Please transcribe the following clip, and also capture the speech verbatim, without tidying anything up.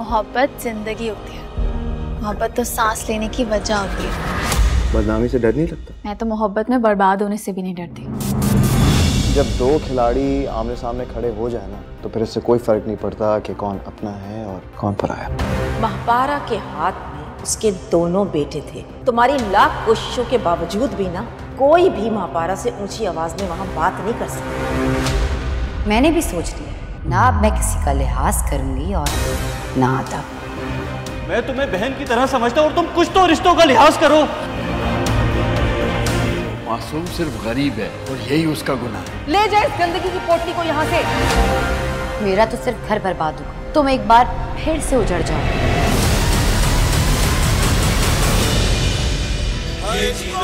मोहब्बत जिंदगी होती है, मोहब्बत तो सांस लेने की वजह होती है। बदनामी से डर नहीं लगता? मैं तो मोहब्बत में बर्बाद होने से भी नहीं डरती। जब दो खिलाड़ी आमने सामने खड़े हो जाए ना तो फिर इससे कोई फर्क नहीं पड़ता कि कौन अपना है और कौन पराया। महपारा के हाथ में उसके दोनों बेटे थे। तुम्हारी लाख कोशिशों के बावजूद भी ना कोई भी महपारा से ऊंची आवाज में वहाँ बात नहीं कर सकता। मैंने भी सोच लिया ना अब मैं किसी का लिहाज करूंगी और ना आता। मैं तुम्हें बहन की तरह समझता हूँ और तुम कुछ तो रिश्तों का लिहाज करो। मासूम सिर्फ गरीब है और यही उसका गुनाह है। ले जाए इस गंदगी की पोटली को यहाँ से। मेरा तो सिर्फ घर बर्बाद होगा, तुम एक बार फिर से उजड़ जाओ।